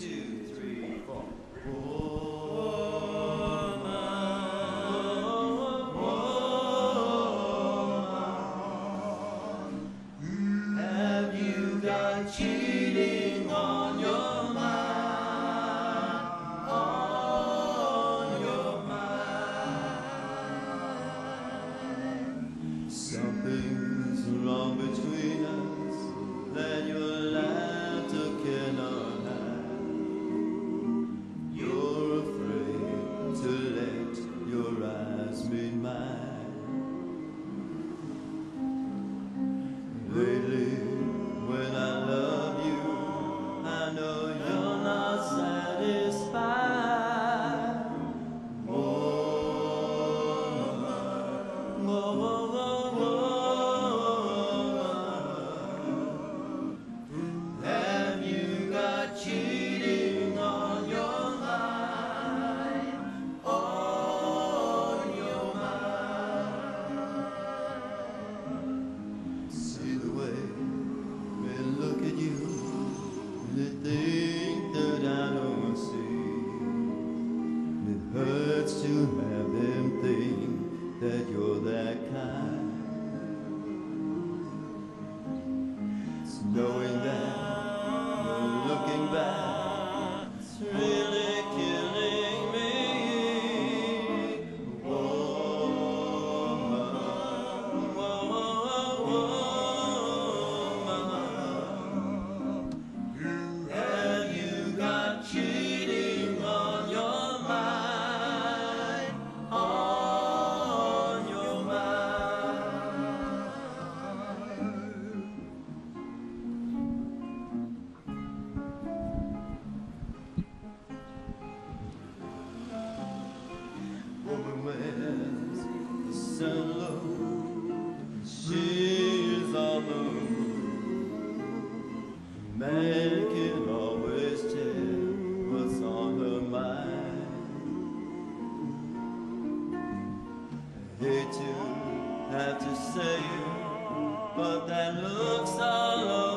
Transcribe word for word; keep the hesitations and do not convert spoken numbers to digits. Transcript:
two, three, four. Woman, woman, have you got cheating on your mind, on your mind? Something's wrong between us that your laughter cannot. Lately, when I love you, I know you're not satisfied. Woman, woman, woman, have you got cheating on your mind, on your mind? See the way they think that I don't see. It hurts to have them think that you're that kind. It's knowing that you're looking back, it's really killing me. Woman, woman, woman, the sun low, she is on the move. Man can always tell what's on her mind. I hate to have to say it, but that looks all over.